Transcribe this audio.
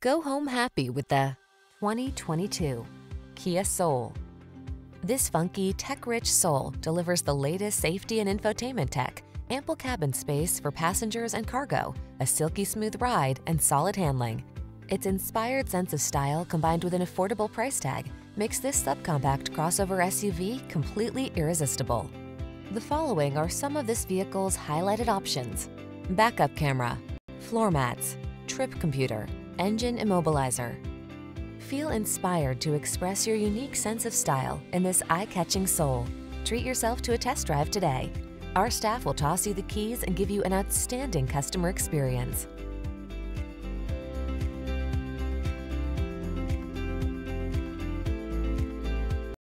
Go home happy with the 2022 Kia Soul. This funky, tech-rich Soul delivers the latest safety and infotainment tech, ample cabin space for passengers and cargo, a silky smooth ride, and solid handling. Its inspired sense of style combined with an affordable price tag makes this subcompact crossover SUV completely irresistible. The following are some of this vehicle's highlighted options: backup camera, floor mats, trip computer, engine immobilizer. Feel inspired to express your unique sense of style in this eye-catching Soul. Treat yourself to a test drive today. Our staff will toss you the keys and give you an outstanding customer experience.